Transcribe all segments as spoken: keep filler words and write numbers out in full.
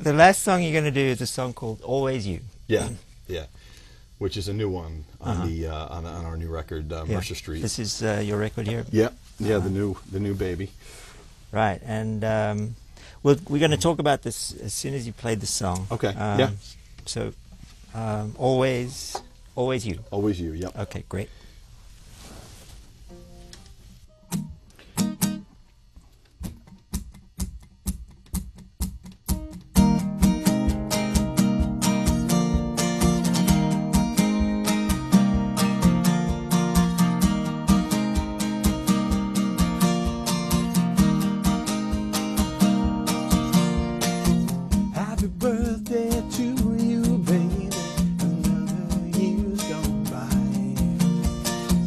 the last song you're going to do is a song called Always You. Yeah, yeah, which is a new one on uh-huh. the uh, on, on our new record, uh, yeah. Mercer Street. This is uh, your record here. Yeah, yeah, uh-huh. the new the new baby. Right, and um, we're we're going to talk about this as soon as you play the song. Okay. Um, yeah. So, um, always, always you. Always you. Yep. Okay. Great.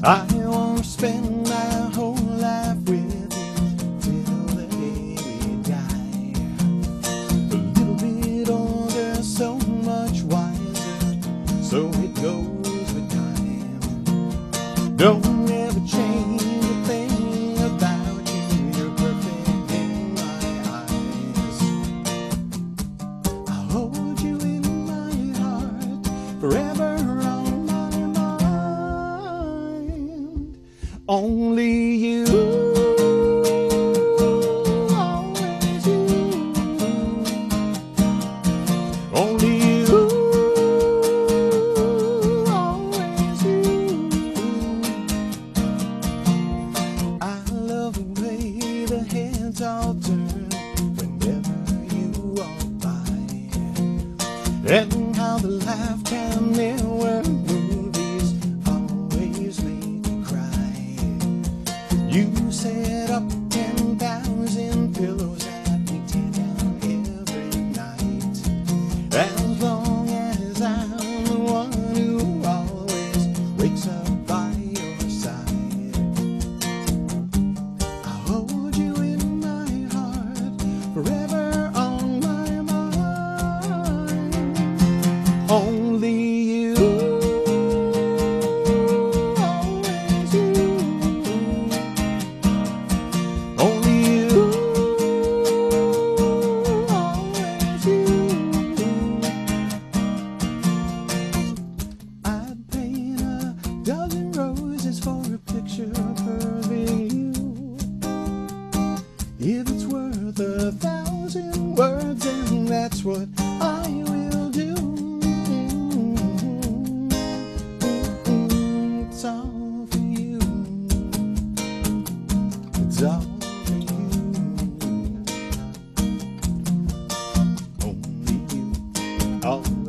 I won't spend my whole life with you till the day we die. A little bit older, so much wiser, so it goes with time. Don't ever change a thing about you, you're perfect in my eyes. I'll hold you in my heart forever. Only you, always you. Only you, always you. I love the way the heads all turn whenever you walk by, and how the lifetime there were movies always made me cry. You set up ten thousand pillows that we tear down every night. As long as I'm the one who always wakes up by your side, I'll hold you in my heart forever on my mind. Only. If it's worth a thousand words, and that's what I will do. It's all for you. It's all for you. Only you. All